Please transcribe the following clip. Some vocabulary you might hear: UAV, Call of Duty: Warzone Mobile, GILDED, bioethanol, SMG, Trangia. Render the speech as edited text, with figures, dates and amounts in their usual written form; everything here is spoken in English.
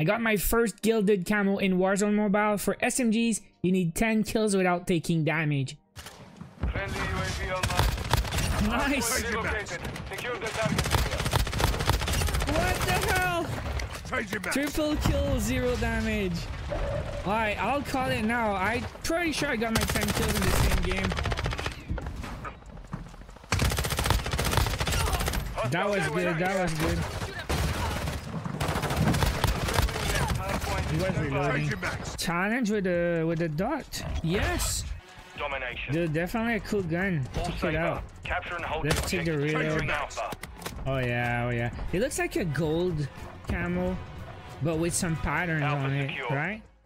I got my first Gilded Camo in Warzone Mobile. For SMGs, you need 10 kills without taking damage. Friendly UAV online. Nice! Secure the target. What the hell? Triple kill, 0 damage. Alright, I'll call it now. I'm pretty sure I got my 10 kills in the same game. That was good, that was good. He was reloading. Challenge with the dot. Yes! Domination. Dude, definitely a cool gun. Check it out. Let's take the reload. Oh yeah, oh yeah. It looks like a gold camo, but with some patterns on it, right?